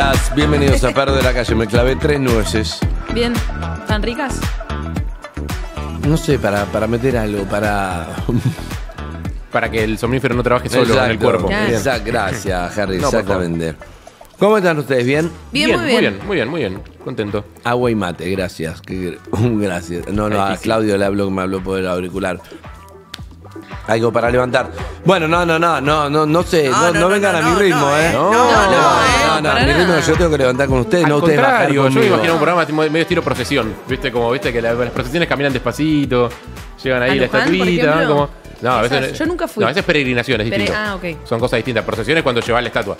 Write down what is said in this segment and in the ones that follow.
días, bienvenidos a Perros de la Calle. Me clavé 3 nueces. Bien, ¿tan ricas? No sé, para meter algo, para... para que el somnífero no trabaje solo. Exacto, en el cuerpo. Exacto, gracias, Harry, no, exactamente. ¿Cómo están ustedes? ¿Bien? Bien, muy bien. Muy bien. Contento. Agua y mate, gracias. Gracias. No, no, a Claudio le habló, me habló por el auricular. Algo para levantar. Bueno, no sé. No vengan a mi ritmo, ¿eh? No, mi ritmo yo tengo que levantar con ustedes, no ustedes bajar conmigo. Yo me imagino un programa medio estilo profesión. ¿Viste? Como, viste que las profesiones caminan despacito, llegan ahí la estatuita, como... No, a veces, yo nunca fui. No, a veces peregrinación es distinto. Ah, ok. Son cosas distintas. Procesiones cuando llevas la estatua.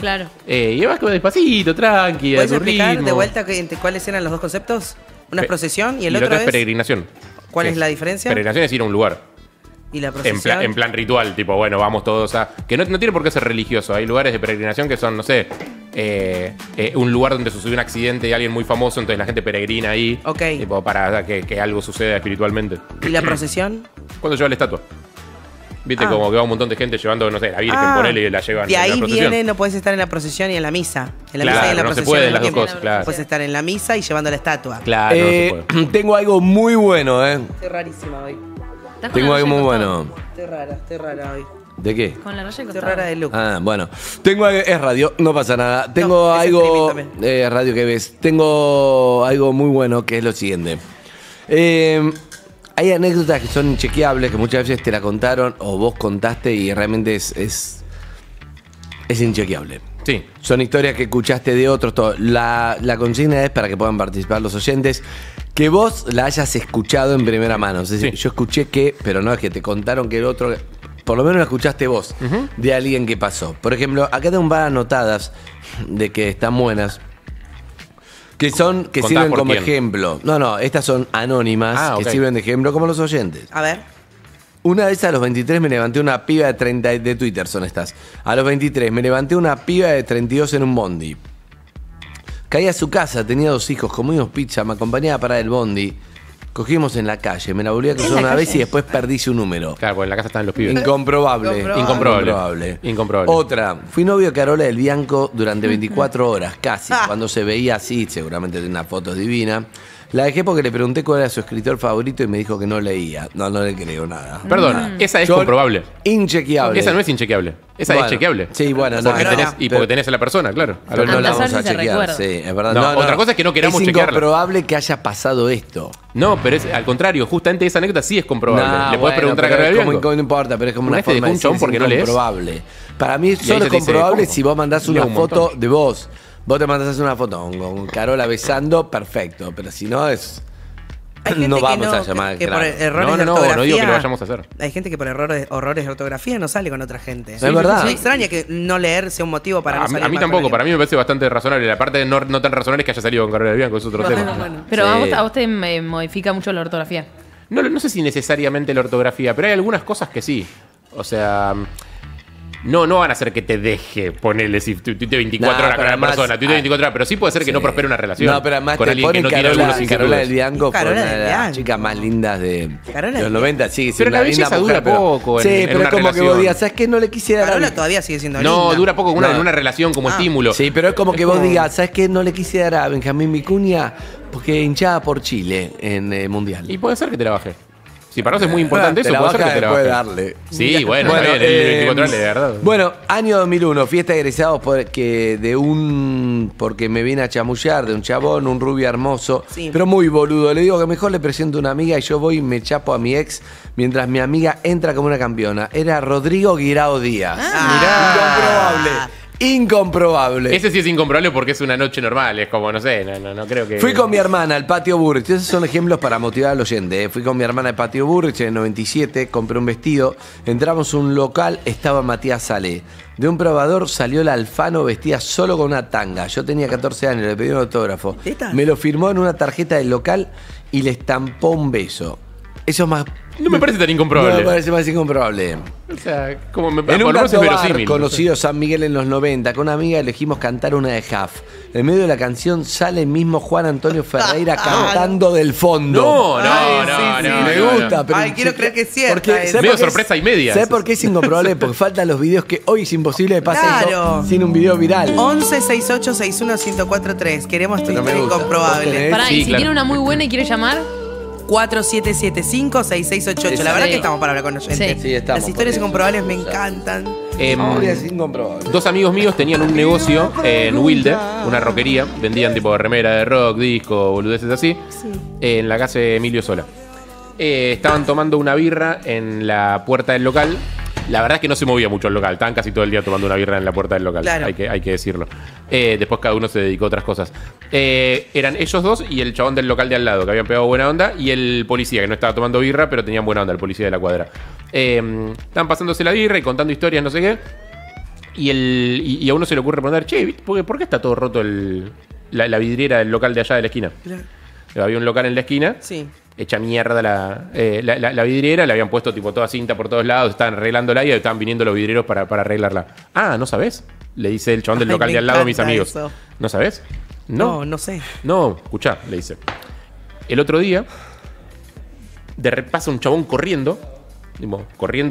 Claro. Y vas como despacito, tranqui, a tu ritmo. De vuelta cuáles eran los dos conceptos? Una es procesión y el otro es peregrinación. ¿Cuál es la diferencia? Peregrinación es ir a un lugar. ¿Y la procesión? En plan ritual, tipo, bueno, vamos todos a... Que no tiene por qué ser religioso. Hay lugares de peregrinación que son, no sé... un lugar donde sucedió un accidente de alguien muy famoso, entonces la gente peregrina ahí, okay, tipo, para que algo suceda espiritualmente. ¿Y la procesión? Cuando lleva la estatua. Viste, como que va un montón de gente llevando, no sé, la Virgen, ponele, y la llevan. Y ahí viene, no puedes estar en la procesión y en la misa. En la, claro, misa y en la procesión. No se pueden las dos cosas, claro. Puedes estar en la misa y llevando la estatua. Claro, no se puede. Tengo algo muy bueno, ¿eh? Estoy rarísima hoy. Tengo algo muy bueno. Estoy rara hoy. ¿De qué? Con la raya rara de look. Ah, bueno. Tengo algo... Es radio, no pasa nada. Tengo algo... radio que ves. Tengo algo muy bueno que es lo siguiente. Hay anécdotas que son inchequeables, que muchas veces te la contaron o vos contaste y realmente es inchequeable. Sí. Son historias que escuchaste de otros. Todo. La consigna es, para que puedan participar los oyentes, que vos la hayas escuchado en primera mano. Es decir, sí, yo escuché que... Pero no es que te contaron que el otro... Por lo menos la escuchaste vos, de alguien que pasó. Por ejemplo, acá tengo un par anotadas de que están buenas, que son que sirven como ejemplo. No, estas son anónimas, que sirven de ejemplo como los oyentes. A ver. Una de esas, a los 23 me levanté una piba de 30, de Twitter son estas. A los 23 me levanté una piba de 32 en un bondi. Caí a su casa, tenía 2 hijos, comimos pizza, me acompañaba para el bondi. Cogimos en la calle, me la volví a cruzar una vez y después perdí su número. Claro, porque en la casa están los pibes. Incomprobable. Otra, fui novio de Carola del Bianco durante 24 horas, casi. Cuando se veía así, seguramente tiene una foto divina. La dejé porque le pregunté cuál era su escritor favorito y me dijo que no leía. No le creo nada. Perdona, esa es comprobable. Inchequeable. Esa no es inchequeable. Esa es chequeable. Sí, bueno, porque tenés a la persona, claro. Pero no la vamos a chequear. Sí, es verdad. Otra cosa es que no queramos chequearla. Es incomprobable que haya pasado esto. No, pero es al contrario. Justamente esa anécdota sí es comprobable. Le podés preguntar a Carola del Bianco. No importa, pero es como una forma de decir que no lees. Para mí solo es comprobable si vos mandás una foto de vos. Vos te mandás una foto con Carola besando, perfecto. Pero si no es... No vamos a llamar. No digo que lo vayamos a hacer. Hay gente que por horrores de ortografía no sale con otra gente. Sí, es verdad. Es extraña que no leer sea un motivo para no salir. A mí tampoco, para mí me parece bastante razonable. La parte de no tan razonable es que haya salido con Carola del Bianco, es otro tema. Bueno. Pero a vos te modifica mucho la ortografía. No sé si necesariamente la ortografía, pero hay algunas cosas que sí. O sea... No van a hacer que te deje, ponele, si tuite 24 horas con una persona, tuite 24 horas, pero sí puede ser que no prospere una relación. No, pero además con alguien que no tiene algunos inquietudes. Carola del Bianco fue una de las chicas más lindas de los 90, sigue siendo una linda mujer, pero... Sí, pero como que vos digas, ¿sabes qué? No le quisiera... Carola todavía sigue siendo linda. No, dura poco en una relación como estímulo. Sí, pero es como que vos digas, ¿sabes qué? No le quisiera dar a Benjamín Vicuña porque hinchaba por Chile en el Mundial. Y puede ser que te la baje. Si para vos es muy importante eso, puede ser que te la baje. Darle. Sí, bueno bien, el 24 de verdad. Bueno, año 2001, fiesta de egresados porque me vine a chamullar de un chabón, un rubio hermoso, sí, pero muy boludo. Le digo que mejor le presento a una amiga y yo voy y me chapo a mi ex, mientras mi amiga entra como una campeona. Era Rodrigo Guirao Díaz. Incomprobable. Ese sí es incomprobable porque es una noche normal. Es como, no sé, no creo que... Fui con mi hermana al Patio Burrich. Esos son ejemplos para motivar al oyente. Fui con mi hermana al Patio Burrich en el 97. Compré un vestido. Entramos a un local. Estaba Matías Salé. De un probador salió el Alfano vestida solo con una tanga. Yo tenía 14 años. Le pedí un autógrafo. Me lo firmó en una tarjeta del local y le estampó un beso. Eso es más... No me parece tan incomprobable. No me parece más incomprobable. O sea, como me parece verosímil. Conocido San Miguel en los 90, con una amiga elegimos cantar una de Huff. En medio de la canción sale el mismo Juan Antonio Ferreira cantando del fondo. No, no, ay, sí, no. Me gusta, pero. Ay, quiero creer que es cierto. Medio sorpresa y media. ¿Sabes por qué es incomprobable? Porque faltan los videos que hoy es imposible de pasar eso sin un video viral. 1168611043. Queremos tu incomprobable. Pará, y si tiene una muy buena y quiere llamar. 4775-6688. La verdad que estamos para hablar con oyentes. Sí, estamos. Las historias incomprobables me encantan. Dos amigos míos tenían un negocio en Wilde, una roquería. Vendían tipo remera de rock, disco, boludeces así. Sí. En la casa de Emilio Sola. Estaban tomando una birra en la puerta del local. La verdad es que no se movía mucho el local. Estaban casi todo el día tomando una birra en la puerta del local. Claro. Hay que decirlo. Después cada uno se dedicó a otras cosas. Eran ellos dos y el chabón del local de al lado, que habían pegado buena onda, y el policía, que no estaba tomando birra, pero tenían buena onda, el policía de la cuadra. Estaban pasándose la birra y contando historias, no sé qué. Y a uno se le ocurre preguntar, che, ¿por qué está todo roto la vidriera del local de allá de la esquina? Claro. Había un local en la esquina. Sí. Hecha mierda la vidriera, le habían puesto tipo toda cinta por todos lados, estaban arreglándola y estaban viniendo los vidrieros para arreglarla. Ah, ¿no sabés? Le dice el chabón del local de al lado a mis amigos. Eso. ¿No sabés? No sé. No, escuchá, le dice. El otro día, de repasa un chabón corriendo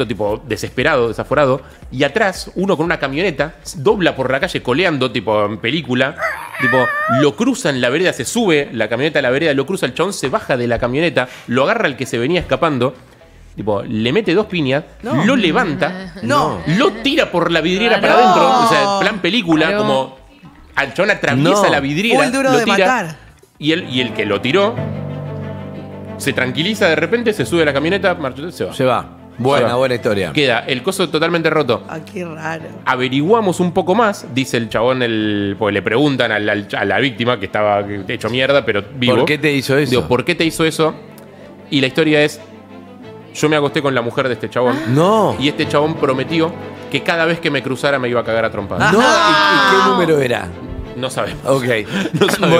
tipo desesperado, desaforado, y atrás uno con una camioneta dobla por la calle coleando tipo en película, tipo lo cruza en la vereda, se sube la camioneta a la vereda, lo cruza el chabón, se baja de la camioneta, lo agarra al que se venía escapando, tipo le mete dos piñas, lo levanta, lo tira por la vidriera para adentro, o sea, plan película, como al chabón atraviesa la vidriera, lo tira, y el que lo tiró se tranquiliza de repente, se sube a la camioneta, se va. Se va. Buena historia. Queda el coso totalmente roto. Ah, qué raro. Averiguamos un poco más, dice el chabón, pues le preguntan a la víctima que estaba hecho mierda, pero vivo. ¿Por qué te hizo eso? Digo, ¿por qué te hizo eso? Y la historia es, yo me acosté con la mujer de este chabón. No. Y este chabón prometió que cada vez que me cruzara me iba a cagar a trompadas. No. ¿Y qué número era? No sabemos. Ok. No sabemos.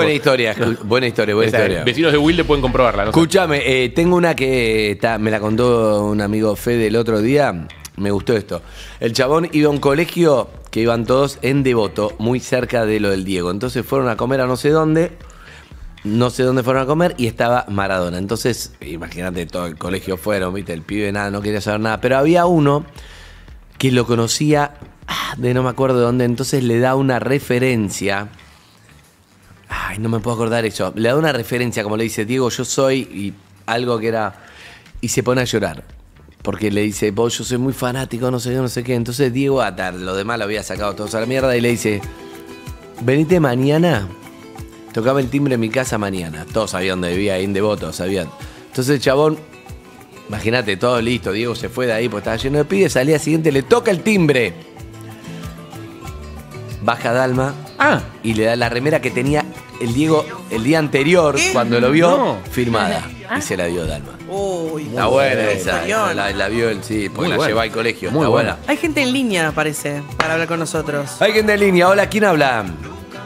Buena historia. Vecinos de Wilde pueden comprobarla. Escúchame, tengo una que me la contó un amigo Fede el otro día. Me gustó esto. El chabón iba a un colegio que iban todos en Devoto, muy cerca de lo del Diego. Entonces fueron a comer a no sé dónde fueron a comer y estaba Maradona. Entonces, imagínate, todo el colegio fueron, viste, el pibe nada, no quería saber nada. Pero había uno que lo conocía... no me acuerdo de dónde, entonces le da una referencia. Ay, no me puedo acordar eso. Le da una referencia, como le dice, Diego, yo soy, y algo que era... Y se pone a llorar, porque le dice, vos, yo soy muy fanático, no sé qué. Entonces Diego, lo demás lo había sacado todos a la mierda, y le dice, venite mañana, tocaba el timbre en mi casa mañana. Todos sabían dónde vivía, ahí en Devoto, sabían. Entonces el chabón, imagínate, todo listo, Diego se fue de ahí, pues estaba lleno de pibes, al día siguiente le toca el timbre. Baja Dalma y le da la remera que tenía el Diego el día anterior. ¿Qué? Cuando lo vio, firmada. Y se la dio Dalma. Uy, está buena esa. La vio él, sí, porque la llevó al colegio. Muy buena. Hay gente en línea, parece, para hablar con nosotros. Hay gente en línea. Hola, ¿quién habla?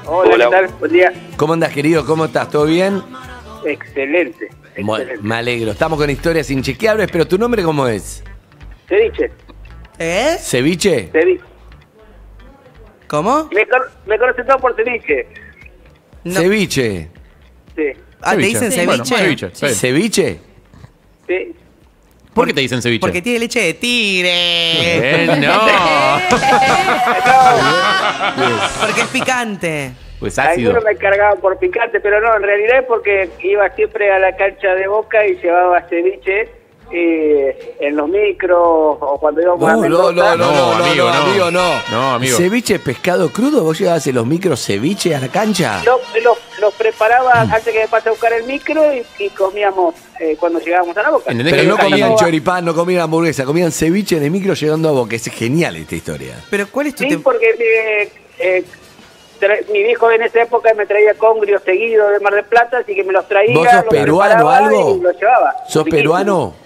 Hola, ¿qué tal? Buen día. ¿Cómo andás, querido? ¿Cómo estás? ¿Todo bien? Excelente. Bueno, me alegro. Estamos con historias inchequeables, pero ¿tu nombre cómo es? Ceviche. ¿Eh? ¿Ceviche? Ceviche. ¿Cómo? Me conocen todos por ceviche. No. Ceviche. Sí. Ah, ¿te dicen ceviche? Bueno, ceviche. Sí. ¿Ceviche? Sí. ¿Por qué te dicen ceviche? Porque tiene leche de tigre. No. Porque es picante. Pues ácido. Algunos me cargaban por picante, pero no, en realidad es porque iba siempre a la cancha de Boca y llevaba ceviche. En los micros o cuando íbamos a Mendoza. No, amigo. ¿Ceviche pescado crudo? ¿Vos llevabas en los micros ceviche a la cancha? Los preparaba antes que me pase a buscar el micro y comíamos cuando llegábamos a la Boca. Pero no comían choripán, no comían hamburguesa, comían ceviche en el micro llegando a Boca. Es genial esta historia. Pero ¿cuál es tu tema? Sí, porque mi viejo en esa época me traía congrios seguidos de Mar del Plata, así que me los traía. ¿Vos sos peruano o algo? Los llevaba. ¿Sos peruano?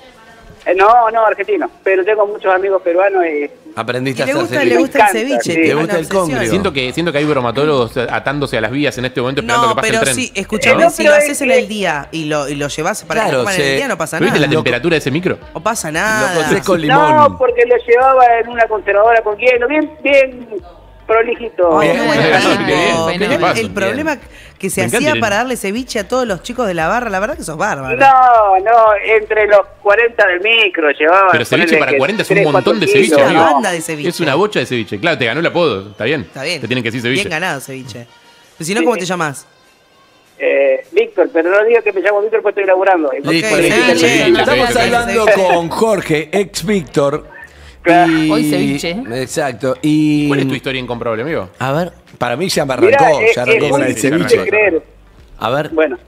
No, argentino, pero tengo muchos amigos peruanos y Aprendiste a hacer ceviche. Le gusta el ceviche. Le gusta el congrio. Siento que hay bromatólogos atándose a las vías en este momento esperando que pase el tren. Sí, escuchame, si lo haces en el día y lo llevas para que coman en el día, no pasa nada. ¿Viste la temperatura de ese micro? No pasa nada. Lo cocés con limón. No, porque lo llevaba en una conservadora con hielo. Bien prolijito. El problema que se hacía para darle ceviche a todos los chicos de la barra, la verdad que sos bárbaro. No, entre los 40 del micro llevaban. Pero ceviche para 40 es un montón de ceviche, amigo. Es una banda de ceviche. Es una bocha de ceviche. Claro, te ganó el apodo, está bien. Está bien. Te tienen que decir ceviche. Bien ganado ceviche. Pero si no, ¿cómo te llamás? Víctor, pero no digo que me llamo Víctor porque estoy laburando. Estamos hablando con Jorge, ex Víctor. Y, hoy ceviche. Exacto. Y, ¿cuál es tu historia incomprobable, amigo? A ver, para mí ya me arrancó. Mirá, ya arrancó con el ceviche. A ver. Bueno,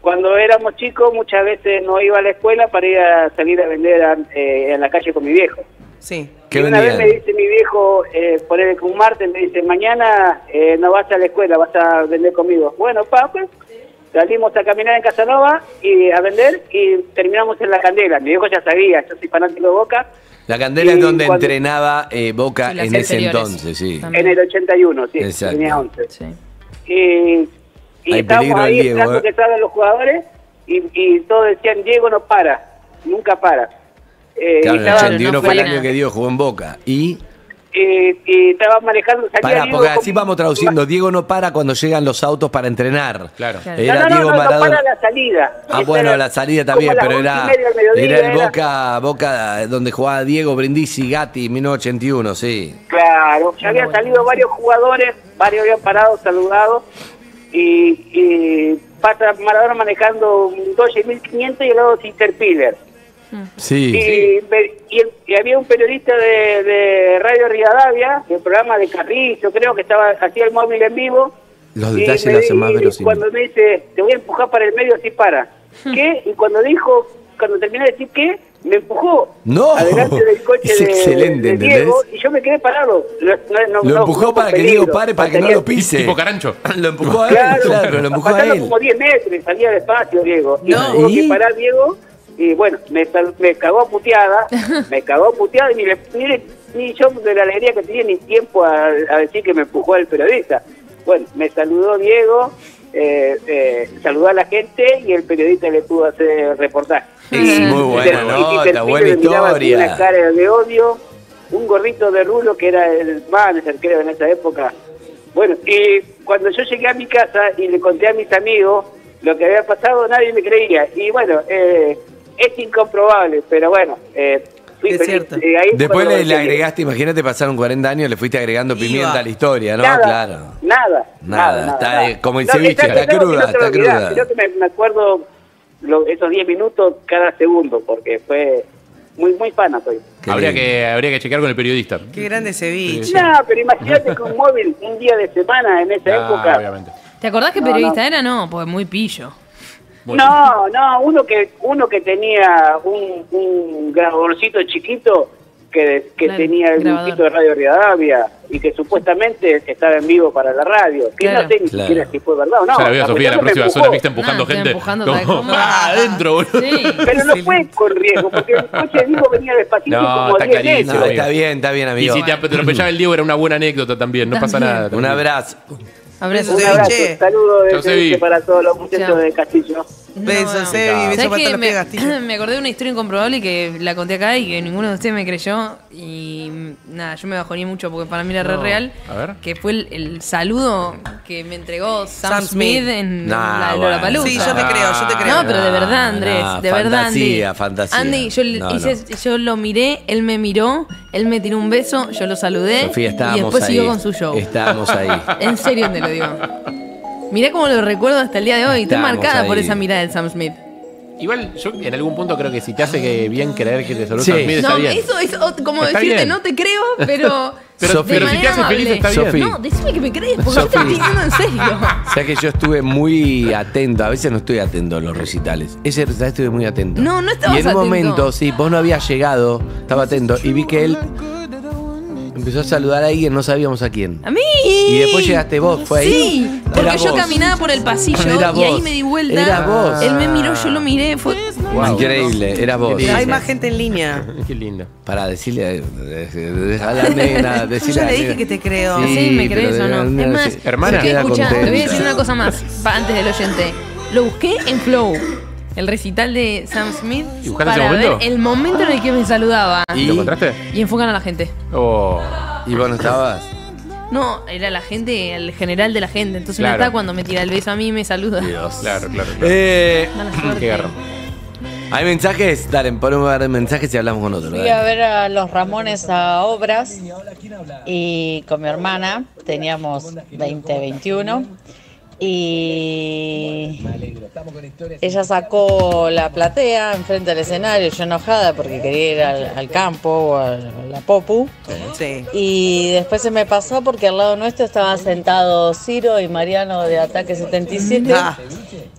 cuando éramos chicos muchas veces no iba a la escuela para ir a salir a vender en la calle con mi viejo. Sí. Y una vez me dice mi viejo, por el un martes, me dice, mañana no vas a la escuela, vas a vender conmigo. Bueno, papá. Salimos a caminar en Casanova y a vender y terminamos en La Candela. Mi viejo ya sabía, yo soy fanático de Boca. La Candela es donde entrenaba Boca en ese entonces, sí. También. En el 81, sí. Exacto. Tenía 11. Sí. Y estábamos ahí entrando que estaban los jugadores y todos decían, Diego no para, nunca para. Claro, y el 81 no fue el año que Diego jugó en Boca. Y estaba manejando. Pará, porque así vamos traduciendo. Diego no para cuando llegan los autos para entrenar. Claro. Era Diego Maradona. No para la salida. Ah, bueno, la salida también, pero era el Boca donde jugaba Diego, Brindisi, Gatti, 1981, sí. Claro, ya habían salido varios jugadores, varios habían parado, saludado. Y pasa Maradona manejando un Dodge 1500 y el lado Interpiller. Sí, y había un periodista de Radio Rivadavia, del programa de Carrillo, creo que estaba, hacía el móvil en vivo. Los detalles lo hacen más verosímil. Cuando me dice, te voy a empujar para el medio, así para. ¿Qué? Y cuando terminé de decir qué, me empujó. No, adelante del coche es excelente, de Diego, y yo me quedé parado. Lo empujó para que Diego pare, para que no lo pise. Tipo Carancho. Lo empujó a él, claro, lo empujó a él. Como 10 metros y salía despacio, Diego. Y tuvo que parar, Diego. Y bueno, me cagó puteada y ni yo de la alegría que tenía ni tiempo a decir que me empujó el periodista. Bueno, me saludó Diego, saludó a la gente y el periodista le pudo hacer reportaje. Sí, muy bueno, la buena historia. Una cara de odio, un gorrito de rulo que era el manager, creo, en esa época. Bueno, y cuando yo llegué a mi casa y le conté a mis amigos lo que había pasado, nadie me creía. Y bueno, es incomprobable, pero bueno, fui feliz. Después le agregaste, imagínate, pasaron 40 años, le fuiste agregando pimienta a la historia, ¿no? Nada, claro. Nada. Está como el ceviche, está cruda, está cruda. Yo me acuerdo esos 10 minutos cada segundo, porque fue muy fana. Habría que chequear con el periodista. Qué grande ceviche. No, pero imagínate que un móvil un día de semana en esa época. Obviamente. ¿Te acordás que periodista era? No, porque muy pillo. No, uno que tenía un grabadorcito chiquito que tenía el grabadorcito de Radio Rivadavia y que supuestamente estaba en vivo para la radio. Que no sé ni siquiera si fue verdad o no. Ya la veo a Sofía la próxima zona mixta empujando gente. Adentro, boludo. Sí, pero no fue con riesgo, porque el coche Diego venía despacito como 10 metros. No, está bien, amigo. Y si te atropellaba el Diego era una buena anécdota también, no pasa nada. Un abrazo. Un abrazo, un saludo de ceviche para todos los muchachos de Castillo. Besos, Sebi, besos para todos los de Castillo. Me acordé de una historia incomprobable que la conté acá y que ninguno de ustedes me creyó. Y nada, yo me bajoné mucho porque para mí era re real. A ver. Que fue el saludo que me entregó Sam Smith en la Lollapalooza. Sí, yo te creo. No, pero de verdad, Andrés, de verdad, Andy. Fantasía. Andy, yo lo miré, él me miró, él me tiró un beso, yo lo saludé. Sofía, y después siguió con su show. Estábamos ahí. En serio, Andrés. Digo. Mirá cómo lo recuerdo hasta el día de hoy. Estoy marcada por esa mirada del Sam Smith. Igual, yo en algún punto creo que si te hace bien creer que te saluda Sam Smith, está bien. Eso es como está decirte, bien. No te creo, pero si te hace feliz, está bien. No, decime que me crees, porque yo te estoy diciendo en serio. O sea que yo estuve muy atento. A veces no estoy atento a los recitales. Ese recital estuve muy atento. No estabas atento. Y en un momento, vos no habías llegado, estaba atento, y vi que él empezó a saludar a alguien, no sabíamos a quién. ¡A mí! Y después llegaste vos, fue ahí. Sí, porque yo caminaba por el pasillo y ahí me di vuelta. Era vos. Él me miró, yo lo miré, fue... Wow. Increíble, eras vos. Hay más gente en línea. Qué lindo. Para decirle a la nena, decirle. Yo le dije que te creo. Sí, sí, me crees o no. Es más, hermana, te voy a decir una cosa más antes del oyente. Lo busqué en Flow, el recital de Sam Smith, para ese momento? Ver el momento en el que me saludaba. ¿Y lo encontraste? Y enfocan a la gente. Oh. ¿Y vos no estabas? No, era la gente, el general de la gente. Entonces claro, no está cuando me tira el beso a mí y me saluda. Dios. Claro, claro, claro. Qué garra. ¿Hay mensajes? Dale, podemos ver mensajes y hablamos con otro. Fui a ver a los Ramones a Obras y con mi hermana. Teníamos 20, 21. Y ella sacó la platea enfrente del escenario, yo enojada porque quería ir al campo o a la Popu. Sí. Y después se me pasó porque al lado nuestro estaban sentados Ciro y Mariano de Ataque 77. Ah.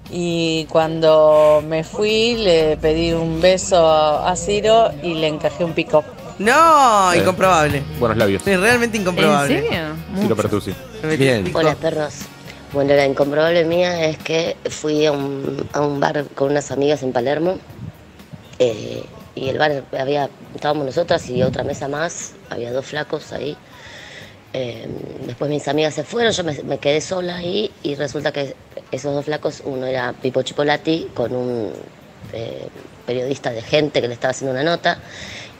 Y cuando me fui le pedí un beso a Ciro y le encajé un pico. No, incomprobable. Buenos labios. Es realmente incomprobable. ¿En serio? Ciro Pertusi. Bien. Hola, perros. Bueno, la incomprobable mía es que fui a un bar con unas amigas en Palermo y el bar estábamos nosotras y otra mesa más, había dos flacos ahí. Después mis amigas se fueron, yo me quedé sola ahí y resulta que esos dos flacos, uno era Pipo Cipolatti con un periodista de Gente que le estaba haciendo una nota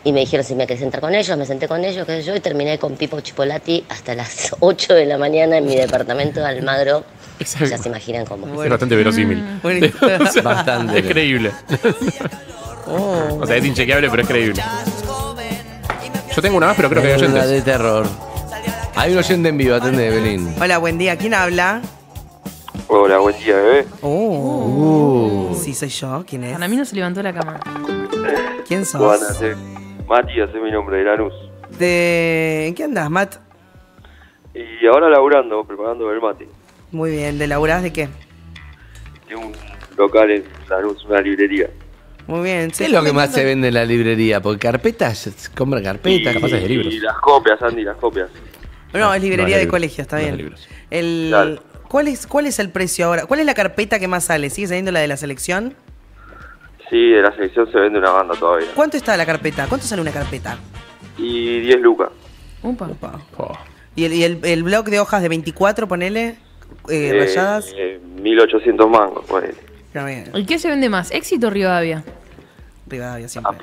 y me dijeron si me quería sentar con ellos, me senté con ellos, qué sé yo, y terminé con Pipo Cipolatti hasta las 8 de la mañana en mi departamento de Almagro. Exacto. Ya se imaginan cómo. Bueno. Es bastante verosímil. Bastante. Es creíble. O sea, es inchequeable, pero es creíble. Yo tengo una más, pero creo que hay oyentes. Una de terror. Hay un oyente en vivo, atende, Belín. Hola, buen día. ¿Quién habla? Hola, buen día, bebé. Sí, soy yo. ¿Quién es? Para mí no se levantó la cama. ¿Quién sos? Juana, Mati, ese es mi nombre, de Lanús. ¿En qué andás, Mat? Y ahora laburando, preparando el mate. Muy bien, ¿de laburás de qué? De un local en Lanús, una librería. Muy bien. ¿Qué es lo que más se vende en la librería? Porque carpetas, compran carpetas, capaz de libros. Y las copias, Andy, las copias. No, es librería de colegio, está bien. ¿Cuál es el precio ahora? ¿Cuál es la carpeta que más sale? ¿Sigue saliendo la de la selección? Sí, de la selección se vende una banda todavía. ¿Cuánto está la carpeta? ¿Cuánto sale una carpeta? Y 10 lucas. Upa. Oh. ¿Y el bloc de hojas de 24, ponele? ¿Rayadas? 1800 mangos, ponele. ¿Y qué se vende más? ¿Éxito o Rivadavia? Rivadavia siempre.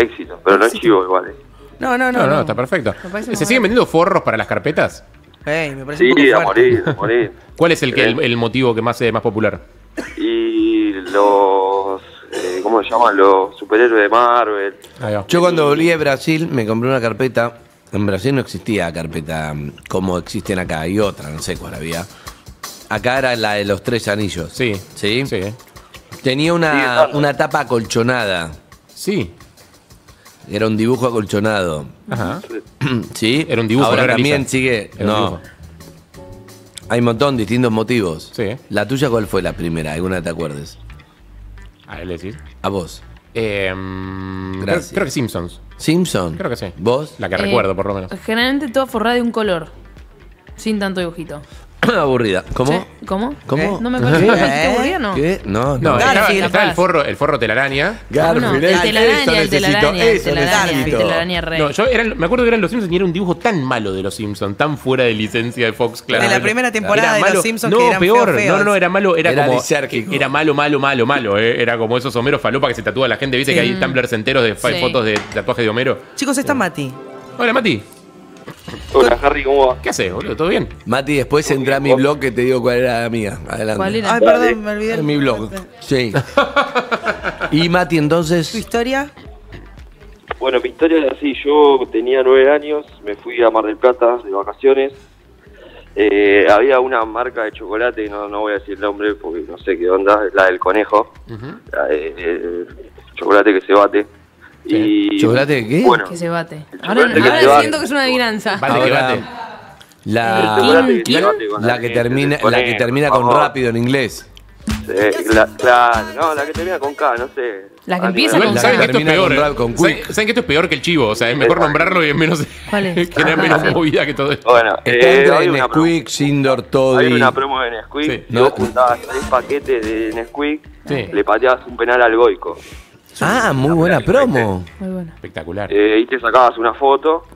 Éxito, pero no es chivo igual. No, está perfecto. ¿Se siguen vendiendo forros para las carpetas? Me parece sí, a morir. ¿Cuál es el motivo que más es más popular? Y los... ¿cómo se llaman? Los superhéroes de Marvel. Yo cuando volví a Brasil me compré una carpeta. En Brasil no existía carpeta como existen acá. Y otra, no sé cuál había. Acá era la de los 3 anillos. Sí. Tenía una tapa acolchonada. Sí. Era un dibujo acolchonado. Ajá. Sí. Era un dibujo. Ahora también lisa. Sigue... Era no. Hay un montón, distintos motivos. Sí. ¿La tuya cuál fue la primera? ¿Alguna te acuerdes? A él decir. A vos. Gracias. Creo que Simpsons. ¿Simpsons? Creo que sí. ¿Vos? La que recuerdo, por lo menos. Generalmente toda forrada de un color. Sin tanto dibujito. Aburrida. ¿Cómo? ¿Sí? ¿Cómo? No me acuerdo. ¿Aburrida no? ¿Qué? No. Está el forro telaraña. Garfield. El telaraña rey. No, yo me acuerdo que eran los Simpsons y era un dibujo tan malo de los Simpsons, tan fuera de licencia de Fox, claro. De la primera temporada de los Simpsons que eran peor. No, era malo. Era como lisérgico. Era malo. Era como esos Homeros falopa que se tatúa la gente. Viste que hay tumblers enteros de fotos de tatuajes de Homero. Chicos, está Mati. Hola, Mati. Hola, Harry, ¿cómo va? ¿Qué haces, boludo? ¿Todo bien? Mati, después entra a mi blog que te digo cuál era la mía. Adelante. ¿Cuál era? Ay, perdón, me olvidé. En mi blog. Sí. Y Mati, entonces... ¿Tu historia? Bueno, mi historia era así. Yo tenía 9 años, me fui a Mar del Plata de vacaciones. Había una marca de chocolate, no voy a decir el nombre porque no sé qué onda, la del conejo. Uh-huh. Chocolate que se bate. Y ¿chocolate qué? Bueno, que se bate. Ahora siento que es una adivinanza. Bate que bate. La que termina con rápido en inglés. La que termina con K, no sé. La que empieza con K. ¿Saben que esto es peor que el chivo? O sea, es mejor nombrarlo y es menos. ¿Cuál es? Que era menos movida que todo esto. Bueno, está entre Nesquik, Sindor, todo. Hay una promo de Nesquik. Yo juntaba 3 paquetes de Nesquik. Sí. Le pateabas un penal al Goico. Ah, muy buena promo. Muy buena. Espectacular. Y te sacabas una foto.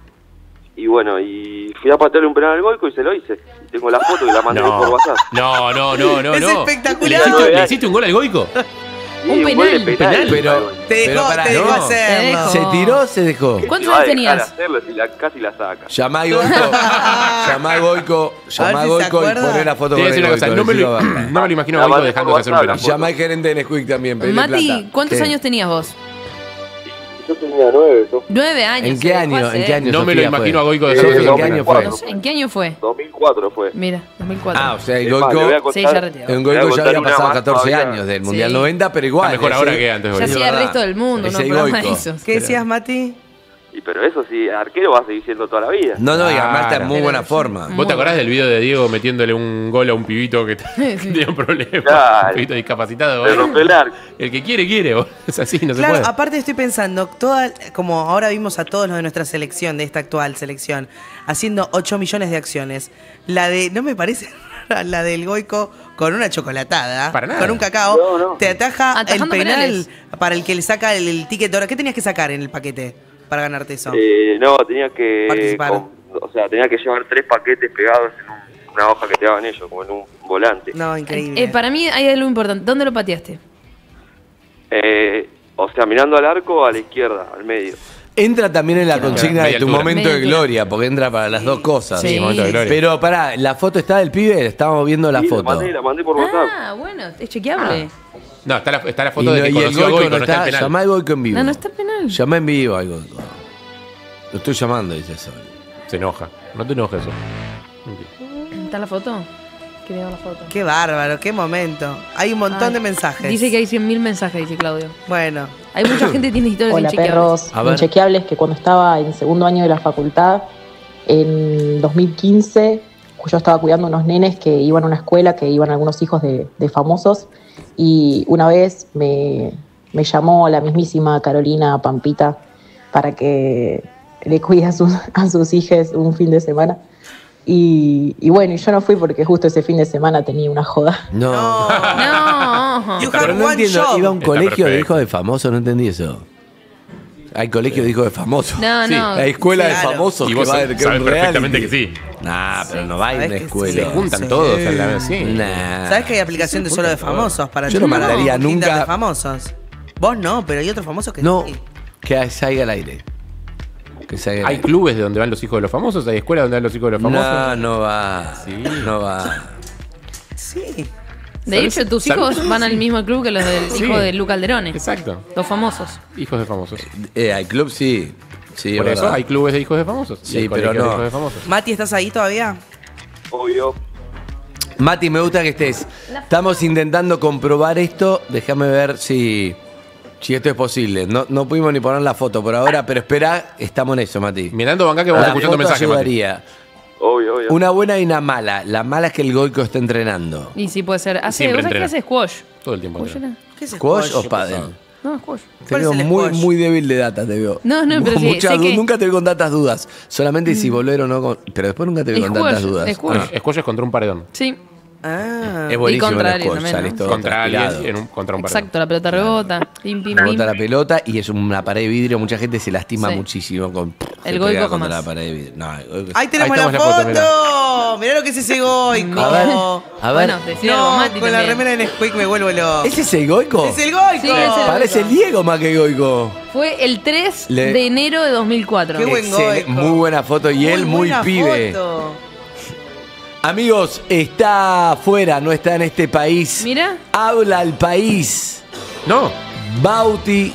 Y bueno, y fui a patearle un penal al Goico y se lo hice. Tengo la foto y la mandé por WhatsApp. No, no, no, no. Es espectacular. ¿Le hiciste un gol al Goico? Un penal. Penal, pero te dejó, pero te dejó no hacerlo. Se tiró, se dejó. ¿Cuántos años tenías? Si la, casi la saca. Llamá a Goico. Llamá a Goico. Llamá a Goico y poné la foto con el Goico. No me lo, no me lo imagino a Goico dejándose hacer un penal. Llamá al gerente de Nesquik también. Mati, ¿cuántos años tenías vos? Yo tenía 9. ¿9 años? ¿En qué año? ¿En qué año? No me lo imagino a Goico dejándose hacer un penal. ¿En qué año fue? 2004 fue. Mira, 2004. Ah, o sea, el Goico ya había pasado 14 años del Mundial 90, pero igual. Mejor ahora que antes. Ya hacía el resto del mundo, no programa eso. ¿Qué decías, Mati? Y pero eso sí, arquero va a seguir siendo toda la vida. No, no, y además está en muy buena forma. ¿Vos te acordás del video de Diego metiéndole un gol a un pibito que tenía un problema? Claro. Un pibito discapacitado. El que quiere, quiere. Es así, no se puede. Claro, aparte estoy pensando, toda, como ahora vimos a todos los de nuestra selección, de esta actual selección, haciendo 8 millones de acciones. La de, no me parece, la del Goico con una chocolatada, para nada, con un cacao, no, no, te ataja atajando el penal para el que le saca el ticket de oro. ¿Qué tenías que sacar en el paquete para ganarte eso? No, tenía que participar. O sea, tenía que llevar 3 paquetes pegados en una hoja que te daban ellos, como en un volante. No, increíble. Para mí hay algo importante. ¿Dónde lo pateaste? O sea, mirando al arco, a la izquierda, al medio. Entra también en la consigna de tu momento de gloria, porque entra para las dos cosas. Sí, momento de gloria. Pero pará, ¿la foto está del pibe? Estábamos viendo la foto. La mandé por WhatsApp. Ah, bueno, es chequeable. No, está la foto de que conoció a Goico, no está el penal. Llamá al Goico en vivo. No, no está el penal. Llamá en vivo al Goico. Lo estoy llamando, dice eso. Se enoja. No te enojes eso. Okay. ¿Está la foto? Quería ver la foto. Qué bárbaro, qué momento. Hay un montón de mensajes. Dice que hay 100.000 mensajes, dice Claudio. Bueno. Hay mucha gente que tiene historias inchequeables. Hola, perros. Inchequeables, que cuando estaba en segundo año de la facultad, en 2015... yo estaba cuidando unos nenes que iban a una escuela, que iban algunos hijos de famosos, y una vez me llamó la mismísima Carolina Pampita para que le cuide a sus hijas un fin de semana. Y bueno, yo no fui porque justo ese fin de semana tenía una joda. No, no. Pero no entiendo, iba a un colegio de hijos de famosos, no entendí eso. Hay colegio de hijos de famosos. No, no. Hay escuela de famosos. Y vos sabés perfectamente que sí. Nah, pero no va a ir a una escuela. Se juntan todos a la vez. Sí. Nah. ¿Sabés que hay aplicación de solo de famosos? Para yo no mandaría nunca. De famosos. Vos no, pero hay otros famosos que no. Que salga al aire. Que salga al aire. Hay clubes de donde van los hijos de los famosos. Hay escuelas donde van los hijos de los famosos. No, no va. Sí. No va. Sí. De hecho, tus hijos van al mismo club que los del hijo de Luca Alderone. Exacto. Los famosos. Hijos de famosos. Al club sí. Sí, por eso hay clubes de hijos de famosos. Sí, pero no. Hijos de famosos. Mati, ¿estás ahí todavía? Obvio. Mati, me gusta que estés. Estamos intentando comprobar esto. Déjame ver si esto es posible. No pudimos ni poner la foto por ahora, pero esperá, estamos en eso, Mati. Mirando banca que vamos escuchando mensajes, Mati. Obvio, obvio. Una buena y una mala. La mala es que el Goico está entrenando. Y sí, puede ser. ¿Vos sabés que hace squash? Todo el tiempo. ¿Qué es squash o pádel? No, squash. Te veo muy, muy débil de data, te veo. No, no, pero nunca te veo con tantas dudas. Solamente si volver o no. Pero después nunca te veo con tantas dudas. Squash es contra un paredón. Sí. Ah, es buenísimo. Y contra alguien también, ¿no? Contra alguien, contra un paredón. Exacto, la pelota rebota. Pim, pim, rebota la pelota y es una pared de vidrio. Mucha gente se lastima muchísimo con el Goico contra la pared de vidrio. No, ahí tenemos la foto. Mirá lo que es ese Goico. A ver, no, con la remera de Nesquik me vuelvo loco. ¿Ese es el Goico? Es el Goico. Parece el Diego más que el Goico. Fue el 3 de enero de 2004. Qué buen Goico. Muy buena foto y él muy pibe. Amigos, está afuera, no está en este país. Mira. Habla el país. No. Bauti,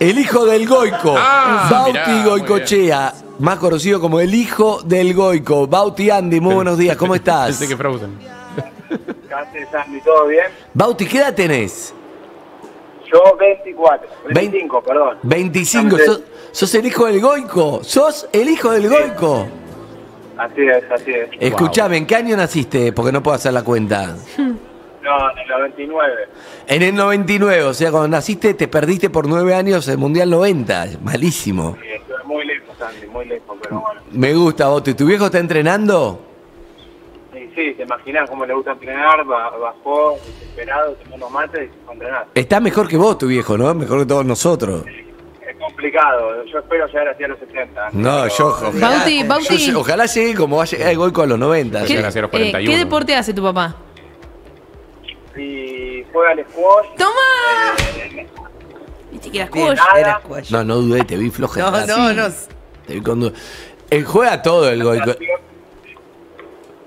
el hijo del Goico. Ah, Bauti Goycochea, más conocido como el hijo del Goico. Bauti, Andy, muy buenos días, ¿cómo estás? Pensé que Frozen. ¿Qué haces, Andy? ¿Todo bien? Bauti, ¿qué edad tenés? Yo 24, 25, perdón. 25, ¿Sos el hijo del Goico? ¿Sos el hijo del Goico? Así es, así es. Escuchame, ¿en qué año naciste? Porque no puedo hacer la cuenta. No, en el 99. En el 99, o sea, cuando naciste te perdiste por 9 años el Mundial 90. Malísimo. Sí, estuve muy lejos, Andy, muy lejos, pero bueno. Me gusta, Bote. ¿Tu viejo está entrenando? Sí, sí, te imaginas cómo le gusta entrenar, bajó, desesperado, tomó unos mates y se entrenar. Está mejor que vos tu viejo, ¿no? Mejor que todos nosotros. Es complicado, yo espero llegar hacia los 70. No, pero... yo ojalá, Bauti. Yo, ojalá llegue como va a llegar el Goyco a los 90. ¿Qué, hacia los 41. ¿Qué deporte hace tu papá? Y juega al squash. ¡Toma! ¿Viste que era squash? Era squash. No, no dudé, te vi floja. No. Te vi con duda. Juega todo el Goyco.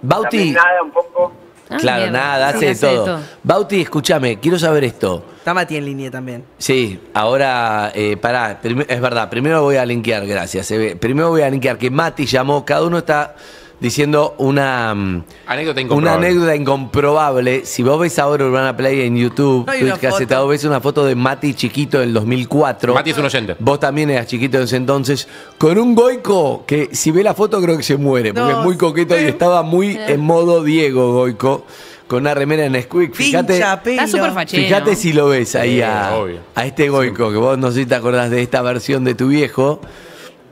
Bauti. Nada un poco. Claro, mierda. hace de todo. Bauti, escúchame, quiero saber esto. Está Mati en línea también. Sí, ahora, pará, es verdad, primero voy a linkear, gracias. Primero voy a linkear que Mati llamó, cada uno está diciendo una anécdota incomprobable. Si vos ves ahora Urbana Play en YouTube, ves una foto de Mati chiquito del 2004. Mati es un oyente. Vos también eras chiquito en ese entonces. Con un Goyco que si ve la foto creo que se muere, porque es muy coqueto y estaba muy en modo Diego Goyco. Con una remera en Nesquik. Fíjate, está súper fachero. Fíjate si lo ves ahí a este Goyco, que vos no sé si te acordás de esta versión de tu viejo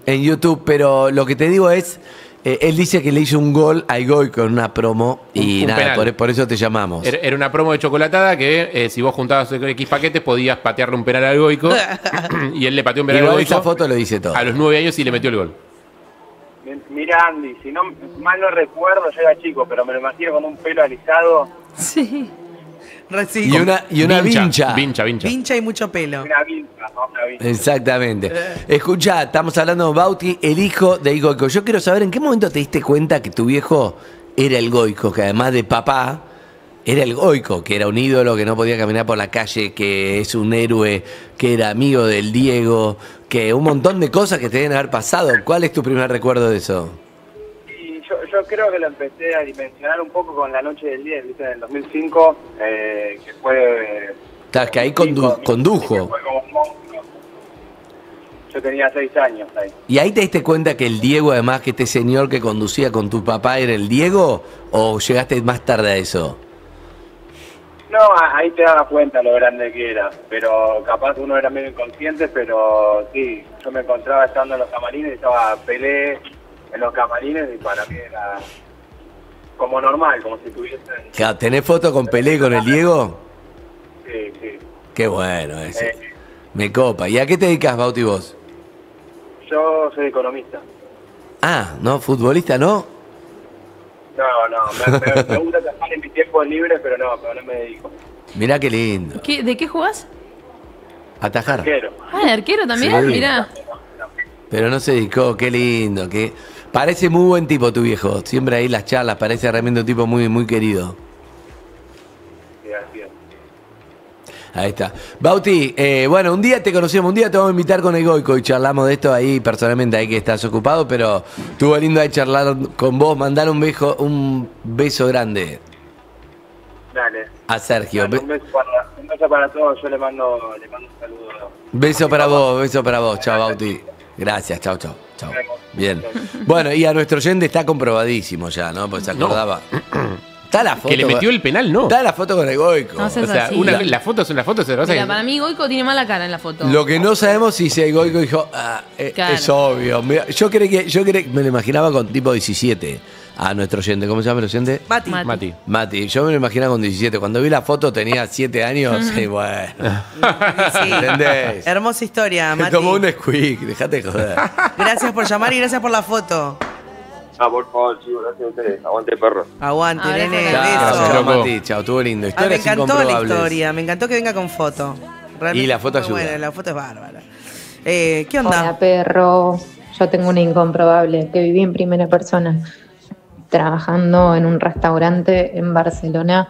en YouTube, pero lo que te digo es... él dice que le hizo un gol a Goyco en una promo y nada, por eso te llamamos. Era una promo de chocolatada que si vos juntabas X paquetes podías patearle un penal al Goyco y él le pateó un penal al Goyco. Esa foto lo dice todo. A los 9 años y le metió el gol. Mirá, Andy, si no mal no recuerdo, yo era chico, pero me lo imagino con un pelo alisado. Sí. Recibo. Y una vincha. Vincha y mucho pelo. Una vincha. Exactamente. Escuchá, estamos hablando de Bauti, el hijo del Goyco. Yo quiero saber en qué momento te diste cuenta que tu viejo era el Goyco, que además de papá, era el Goyco, que era un ídolo, que no podía caminar por la calle, que es un héroe, que era amigo del Diego, que un montón de cosas que te deben haber pasado. ¿Cuál es tu primer recuerdo de eso? Yo creo que lo empecé a dimensionar un poco con la noche del 10, ¿viste? En el 2005, que fue... Claro, que ahí condujo. Fue como un monstruo. Yo tenía 6 años ahí. ¿Y ahí te diste cuenta que el Diego, además, que este señor que conducía con tu papá era el Diego? ¿O llegaste más tarde a eso? No, ahí te daba cuenta lo grande que era. Pero capaz uno era medio inconsciente, pero sí. Yo me encontraba estando en los camarines y estaba Pelé... en los camarines y para mí era como normal, como si tuviesen... Claro, ¿tenés foto con Pelé, con el Diego? Sí, sí. Qué bueno ese. Me copa. ¿Y a qué te dedicas, Bauti, vos? Yo soy economista. Ah, ¿no? ¿Futbolista no? No, me gusta trabajar en mis tiempos libres, pero no me dedico. Mirá qué lindo. ¿De qué jugás? Atajar. Arquero. Ah, ¿de arquero también? Sí, mirá. Pero no se dedicó, qué lindo, que... Parece muy buen tipo tu viejo, siempre ahí las charlas, parece realmente un tipo muy, muy querido. Gracias. Ahí está. Bauti, bueno, un día te conocemos, un día te vamos a invitar con el Goyco y charlamos de esto ahí personalmente, ahí que estás ocupado, pero estuvo lindo ahí charlar con vos, mandar un beso grande. Dale. A Sergio. Dale, un beso para todos, yo le mando un saludo. Beso para vos, chao Bauti. Gracias, chao. Bien. Bueno, y a nuestro oyente está comprobadísimo ya, ¿no? Porque se acordaba. Está la foto. Que le metió el penal, ¿no? Está la foto con el Goyco. No, o sea, las fotos son las fotos. Para mí Goyco tiene mala cara en la foto. Lo que no sabemos si el Goyco dijo, claro. Es obvio. Yo me lo imaginaba con tipo 17 a nuestro oyente. ¿Cómo se llama el oyente? Mati. Yo me lo imaginaba con 17. Cuando vi la foto tenía 7 años. Sí, bueno. Sí. ¿Entendés? Hermosa historia, Mati. Como un Nesquik, dejate joder. Gracias por llamar y gracias por la foto. Ah, por favor, chicos, gracias a ustedes. Aguante, perro. Aguante, nene. Chao, Mati. Chao, estuvo lindo. Me encantó la historia. Me encantó que venga con foto. Realmente y la foto ayuda. Bueno, la foto es bárbara. ¿Qué onda? Hola, perro. Yo tengo una incomprobable que viví en primera persona. Trabajando en un restaurante en Barcelona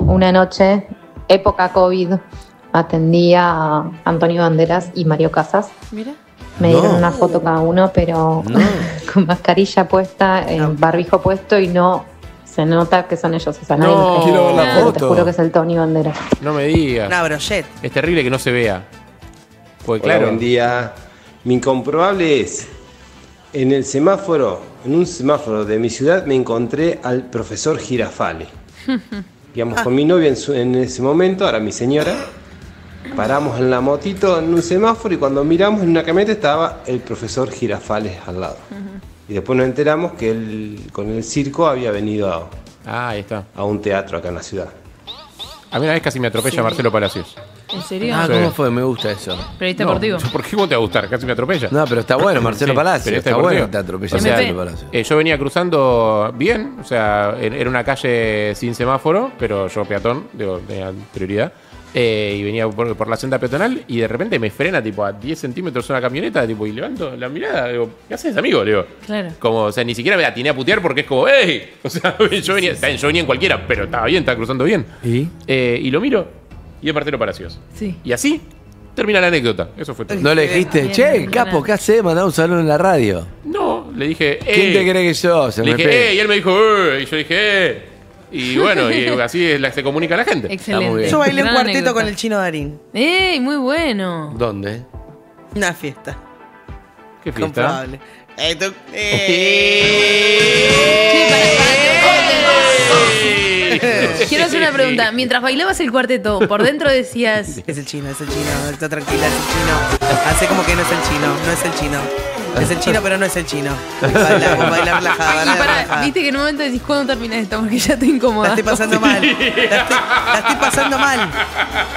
una noche, época COVID, atendía a Antonio Banderas y Mario Casas. Mira. Me dieron una foto cada uno, pero con mascarilla puesta, barbijo puesto y no se nota que son ellos. O sea, nadie quiero ver la foto. Te juro que es el Tony Banderas. No me digas. Una brocheta. Es terrible que no se vea. Porque claro. Buen día. Mi incomprobable es, en un semáforo de mi ciudad me encontré al profesor Girafales. Digamos, con mi novia en ese momento, ahora mi señora... Paramos en la motito en un semáforo y cuando miramos en una camioneta estaba el profesor Girafales al lado. Y después nos enteramos que él con el circo había venido a Ah, ahí está. A un teatro acá en la ciudad. A mí una vez casi me atropella Marcelo Palacios. ¿En serio? Ah, ¿cómo fue? Me gusta eso. Periodista deportivo. ¿Por qué vos te va a gustar? Casi me atropella. No, pero está bueno Marcelo Palacios. Está bueno, te atropella Marcelo Palacios. Yo venía cruzando bien, o sea, era una calle sin semáforo, pero yo peatón, digo, tenía prioridad. Y venía por la senda peatonal y de repente me frena tipo a 10 centímetros una camioneta tipo, y levanto la mirada, digo, ¿qué haces, amigo? Digo, claro. Como, o sea, ni siquiera me atiné a putear porque es como, ¡ey! O sea, yo venía en cualquiera, pero estaba bien, estaba cruzando bien. Y lo miro y es Marcelo Palacios. Sí. Y así termina la anécdota. Eso fue todo. ¿No le dijiste, bien, che, bien, capo, qué haces? Mandá un saludo en la radio. No, le dije, ¿quién te cree que yo? Le dije, y él me dijo, y yo dije, Y bueno, y así es la que se comunica la gente. Excelente. Yo bailé un cuarteto con el Chino Darín. ¡Ey, muy bueno! ¿Dónde? Una fiesta. ¿Qué fiesta? Quiero hacer una pregunta. Mientras bailabas el cuarteto, por dentro decías... es el chino, está tranquila, es el chino. Hace como que no es el chino, no es el chino. Es el chino, pero no es el chino. Baila relajada. Y para, viste que en un momento decís, ¿cuándo termina esto? Porque ya te incomoda. La estoy pasando mal. La estoy pasando mal.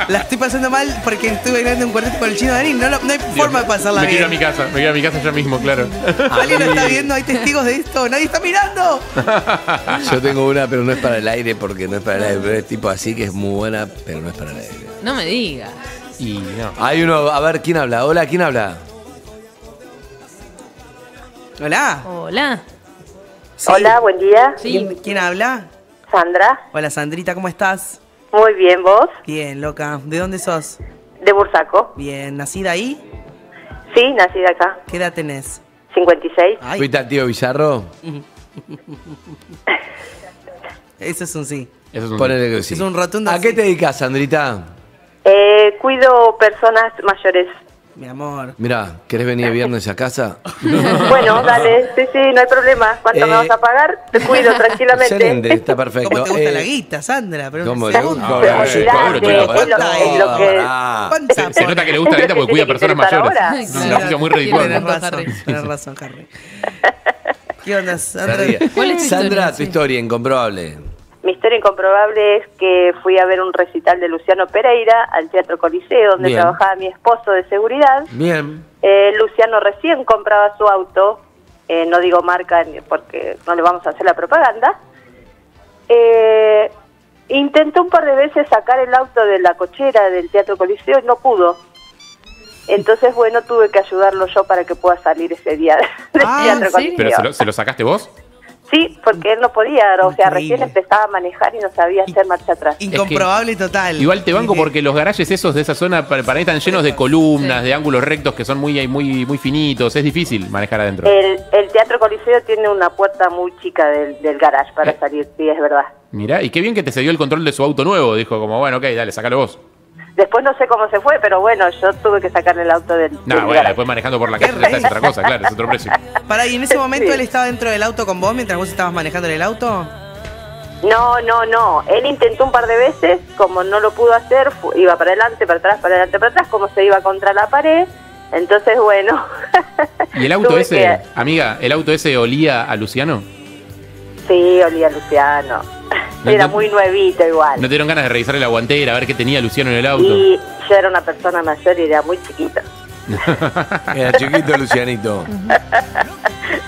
La estoy pasando mal porque estuve bailando un cuarteto con el Chino Darín. No hay forma de pasarla bien. Me quiero a mi casa ya mismo, claro. ¿Alguien lo está viendo? ¿Hay testigos de esto? ¡Nadie está mirando! Yo tengo una, pero no es para el aire, porque no es para el aire. Pero es tipo así, que es muy buena, pero no es para el aire. No me digas. Y no. Hay uno, a ver, ¿quién habla? Hola, ¿quién habla? Hola. Hola. Sí. Hola, buen día. Sí. ¿Quién habla? Sandra. Hola, Sandrita, ¿cómo estás? Muy bien, ¿vos? Bien, loca. ¿De dónde sos? De Bursaco. Bien, ¿nacida ahí? Sí, nacida acá. ¿Qué edad tenés? 56. Ay. ¿Fuiste al tío Bizarro? Eso es un sí. Eso es un ponele sí. Es un rotundo. ¿A qué te dedicas, Sandrita? Cuido personas mayores. Mi amor. Mirá, ¿querés venir el viernes a casa? Bueno, dale, sí, no hay problema. ¿Cuánto me vas a pagar? Te cuido tranquilamente. Excelente, está perfecto. ¿Cómo te gusta la guita, Sandra? Pero ¿cómo te gusta? Se nota que le gusta la guita porque cuida personas mayores. Una cosa muy ridícula. Tenés razón, Harry. ¿Qué onda, Sandra? Sandra, tu historia incomprobable. Mi historia incomprobable es que fui a ver un recital de Luciano Pereyra al Teatro Coliseo, donde trabajaba mi esposo de seguridad. Bien. Luciano recién compraba su auto, no digo marca porque no le vamos a hacer la propaganda. Intentó un par de veces sacar el auto de la cochera del Teatro Coliseo y no pudo. Entonces, bueno, tuve que ayudarlo yo para que pueda salir ese día del Teatro Coliseo. ¿Pero se lo sacaste vos? Sí, porque él no podía, o sea, recién empezaba a manejar y no sabía hacer marcha atrás. Incomprobable total. Igual te banco porque los garajes esos de esa zona para mí están llenos de columnas, de ángulos rectos que son muy finitos, es difícil manejar adentro. El Teatro Coliseo tiene una puerta muy chica del garage para salir, sí, es verdad. Mirá, y qué bien que te cedió el control de su auto nuevo, dijo como, bueno, ok, dale, sácalo vos. Después no sé cómo se fue, pero bueno, yo tuve que sacarle el auto del... No, bueno, después manejando por la calle es otra cosa, claro, es otro precio. Pará, ¿y en ese momento él estaba dentro del auto con vos mientras vos estabas manejando en el auto? No. Él intentó un par de veces, como no lo pudo hacer, iba para adelante, para atrás, para adelante, para atrás, como se iba contra la pared, entonces bueno... ¿Y el auto ese, amiga, el auto ese olía a Luciano? Sí, olía a Luciano. Era muy nuevito igual. ¿No te dieron ganas de revisar la guantera, a ver qué tenía Luciano en el auto? Y yo era una persona mayor y era muy chiquita. Era chiquito Lucianito.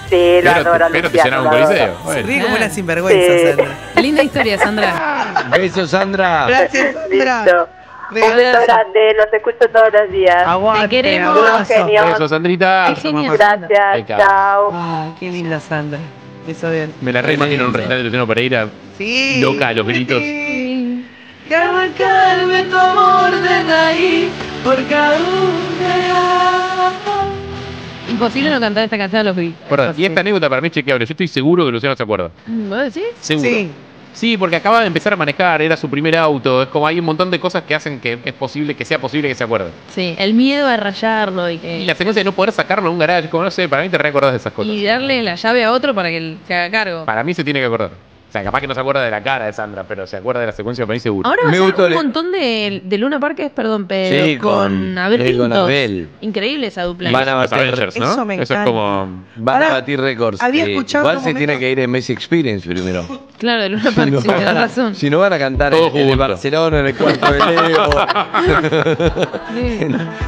Sí, lo adoro. Pero te llenaron un coliseo. Se ríe como una sinvergüenza, Sandra. Linda historia, Sandra. Besos, Sandra. Gracias, Sandra. Listo. Un beso grande, los escucho todos los días. Aguante, te queremos. Besos, Sandrita. Gracias, chao. Ay, qué linda, Sandra. Eso bien. Me la reimagino en un recital de Luciano Pereyra. Sí. Loca, los gritos. Sí. Calme tu amor desde ahí, porque aún me amo. Imposible no cantar esta canción a los gritos. Y esta anécdota para mí es chequeable. Yo estoy seguro que Luciano se acuerda. ¿Vos decís? Seguro. Sí. Sí, porque acaba de empezar a manejar, era su primer auto. Es como hay un montón de cosas que hacen que es posible que se acuerde. Sí, el miedo a rayarlo y que... Y la secuencia de no poder sacarlo de un garaje, como no sé, para mí te reacordás de esas cosas. Y darle la llave a otro para que él se haga cargo. Para mí se tiene que acordar. O sea, capaz que no se acuerda de la cara de Sandra, pero se acuerda de la secuencia para mí seguro. Ahora me gustó un montón de Luna Park, perdón, pero sí, con Abel. Increíble esa dupla. Van a batir récords, ¿no? Eso me encanta. Eso es como... Van a batir récords. Había escuchado igual se tiene que ir en Messi Experience primero. Claro, de Luna Park, si tenés razón. Si no van a cantar en el Barcelona, en el cuarto de Leo.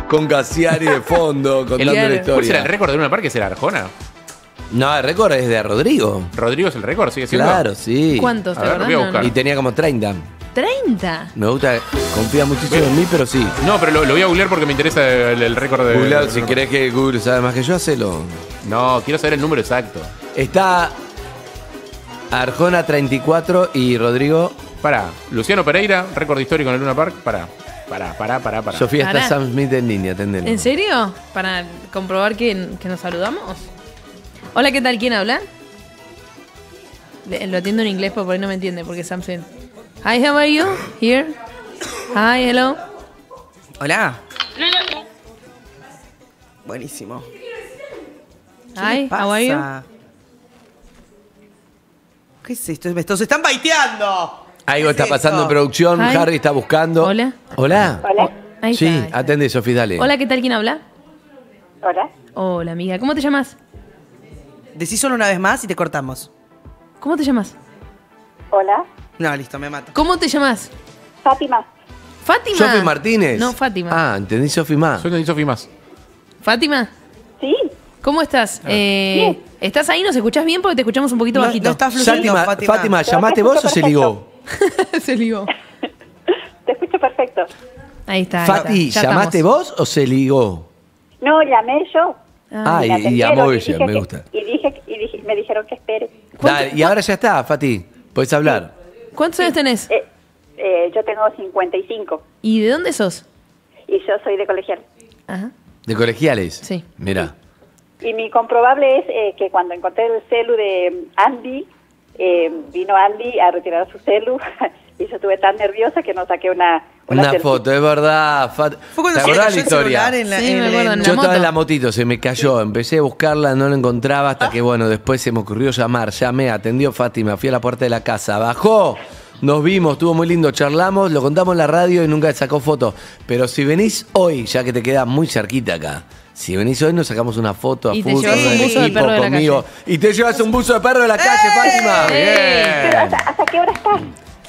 Con Cassiari de fondo, contando la historia. ¿Cuál será el récord de Luna Park? ¿Será Arjona? No, el récord es de Rodrigo. ¿Rodrigo es el récord? ¿Sigue siendo? Claro, sí. ¿Cuántos? A ver, voy a buscar. Y tenía como 30. ¿30? Me gusta, confía muchísimo en mí, pero sí. No, pero lo voy a googlear porque me interesa el récord de... Googlear, si querés que Google sabe más que yo, hacelo. No, quiero saber el número exacto. Está Arjona 34 y Rodrigo... Pará, Luciano Pereyra, récord histórico en el Luna Park, pará. Sofía, está Sam Smith en línea, atendelo. ¿En serio? ¿Para comprobar que nos saludamos? Hola, ¿qué tal? ¿Quién habla? Lo atiendo en inglés, pero por ahí no me entiende, porque Sam Smith. Hi, how are you? Here. Hi, hello. Hola. Buenísimo. Hi, how are you? ¿Qué es esto? ¡Se están baiteando! Algo está pasando en producción. Hi. Harry está buscando. Hola. Hola. Hola. Ahí está, sí, atende, Sofía, dale. Hola, ¿qué tal? ¿Quién habla? Hola. Hola, amiga. ¿Cómo te llamas? Decí solo una vez más y te cortamos. ¿Cómo te llamas? Hola. No, listo, me mato. ¿Cómo te llamas? Fátima. ¿Fátima? ¿Sofi Martínez? No, Fátima. Ah, entendí Sofi más. Yo entendí Sofi más. ¿Fátima? Sí. ¿Cómo estás? Bien. ¿Estás ahí? ¿Nos escuchás bien? Porque te escuchamos un poquito bajito. No estás fluyendo, Fátima. Fátima, ¿llamaste vos o se ligó? Se ligó. Te escucho perfecto. Ahí está. Fati, ¿llamaste vos o se ligó? No, llamé yo. Ah, y amó ella, me gusta. Y me dijeron que espere. Y ahora ya está, Fati, podés hablar. ¿Cuántos años tenés? Yo tengo 55. ¿Y de dónde sos? Y yo soy de Colegial. Ajá. ¿De Colegiales? Sí. Mirá. Y mi comprobable es que cuando encontré el celu de Andy, vino Andy a retirar su celu y yo estuve tan nerviosa que no saqué una foto, es verdad. Fue cuando se cayó la historia. Yo estaba en la motito, se me cayó. Empecé a buscarla, no la encontraba hasta que, bueno, después se me ocurrió llamar. Llamé, atendió Fátima, fui a la puerta de la casa, bajó. Nos vimos, estuvo muy lindo, charlamos, lo contamos en la radio y nunca sacó fotos. Pero si venís hoy, ya que te queda muy cerquita acá, si venís hoy nos sacamos una foto a full conmigo. Y te llevas un buzo de perro de la calle, Fátima. Pero ¿hasta qué hora estás?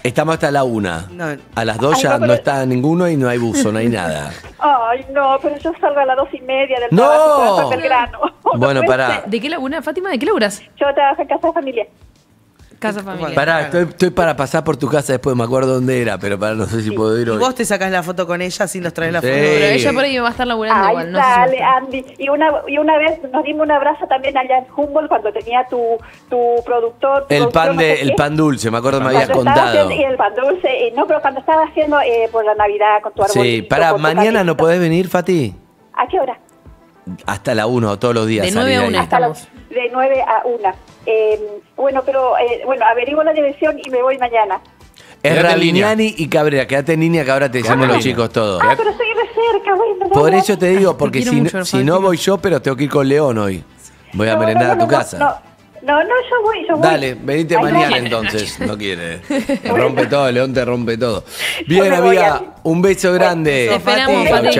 Estamos hasta la 1. No. A las 2 ya no está ninguno y no hay buzo, no hay nada. Ay, no, pero yo salgo a las 2:30 del trabajo para Belgrano. Bueno, pará. ¿De qué laburas, Fátima? ¿De qué laburas? Yo trabajo en casa de familia. Casa familiar. Pará, estoy para pasar por tu casa después, me acuerdo dónde era, pero para no sé si puedo ir hoy. Y vos te sacás la foto con ella sin nos traer la foto. Pero ella por ahí va a estar laburando igual, ¿no? Dale, Andy. Y una vez nos dimos un abrazo también allá en Humboldt cuando tenía tu productor. El pan dulce, me acuerdo que me habías contado. Y el pan dulce, no, pero cuando estaba haciendo por la Navidad con tu arbolito. Sí, pará, ¿mañana no podés venir, Fati? ¿A qué hora? Hasta la 1, todos los días. De 9 a 1 estamos. De 9 a 1. Bueno, pero averiguo la dirección y me voy mañana. Es Ravignani y Cabrera, quédate en línea que ahora te decimos los chicos todos. Ah, pero estoy re cerca, bueno. Por eso te digo, porque si no voy yo, pero tengo que ir con León hoy. Voy a merendar a tu casa. No, yo voy. Dale, venite mañana entonces. No quiere. Te rompe todo, León te rompe todo. Bien, amiga, un beso grande. Te esperamos, Fati.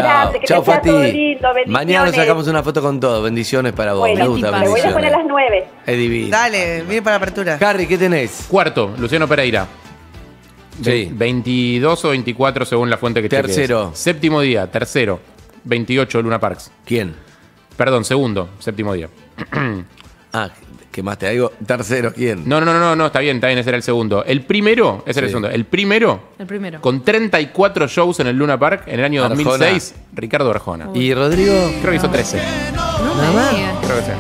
Chao, Fati. Mañana nos sacamos una foto con todo. Bendiciones para vos. Me gusta, bendiciones. Voy a poner las 9. Es divino. Dale, viene para la apertura. Harry, ¿qué tenés? Cuarto, Luciano Pereyra. Sí. 22 o 24 según la fuente que chequees. Tercero. Séptimo día, tercero. 28, Luna Parks. ¿Quién? Perdón, segundo, séptimo día. ¿Qué más te digo? Tercero, ¿quién? No, está bien, ese era el segundo. El primero, ese era el segundo. El primero. Con 34 shows en el Luna Park en el año 2006, Ricardo Arjona. ¿Y Rodrigo? Creo que hizo 13. No me digas. Creo que sí.